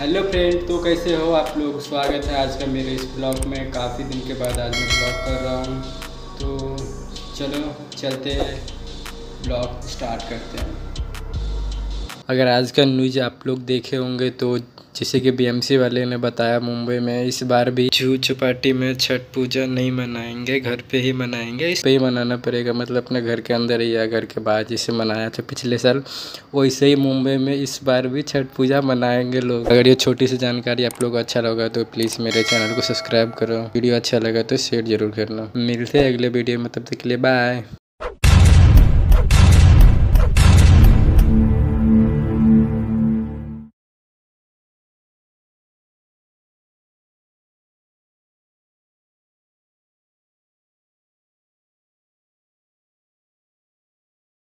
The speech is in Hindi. हेलो फ्रेंड, तो कैसे हो आप लोग। स्वागत है आज का मेरे इस ब्लॉग में। काफ़ी दिन के बाद आज मैं ब्लॉग कर रहा हूँ, तो चलो चलते हैं, ब्लॉग स्टार्ट करते हैं। अगर आज का न्यूज आप लोग देखे होंगे तो जैसे कि बीएमसी वाले ने बताया, मुंबई में इस बार भी छू छपाटी में छठ पूजा नहीं मनाएंगे, घर पे ही मनाएंगे। इस पे ही मनाना पड़ेगा, मतलब अपने घर के अंदर ही या घर के बाहर जैसे मनाया था पिछले साल, वैसे ही मुंबई में इस बार भी छठ पूजा मनाएंगे लोग। अगर ये छोटी सी जानकारी आप लोग को अच्छा लगा तो प्लीज़ मेरे चैनल को सब्सक्राइब करो, वीडियो अच्छा लगा तो शेयर जरूर करना। मिलते हैं अगले वीडियो में, तब तक के लिए बाय।